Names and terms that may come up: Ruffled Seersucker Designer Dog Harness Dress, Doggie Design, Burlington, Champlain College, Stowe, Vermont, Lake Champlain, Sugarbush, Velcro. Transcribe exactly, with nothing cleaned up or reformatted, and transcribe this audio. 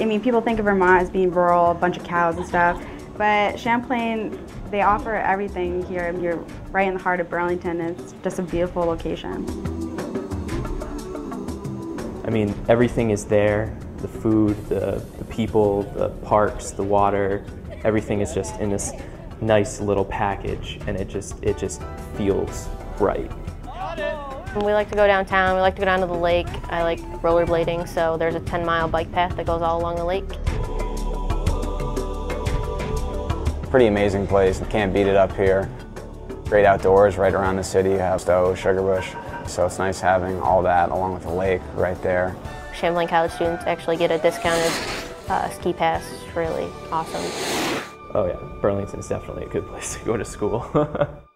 I mean, people think of Vermont as being rural, a bunch of cows and stuff, but Champlain, they offer everything here. You're right in the heart of Burlington, and it's just a beautiful location. I mean, everything is there. The food, the, the people, the parks, the water, everything is just in this nice little package, and it just, it just feels right. We like to go downtown, we like to go down to the lake. I like rollerblading, so there's a ten mile bike path that goes all along the lake. Pretty amazing place, you can't beat it up here. Great outdoors right around the city, you have Stowe, Sugarbush, so it's nice having all that along with the lake right there. Champlain College students actually get a discounted uh, ski pass, it's really awesome. Oh yeah, Burlington's definitely a good place to go to school.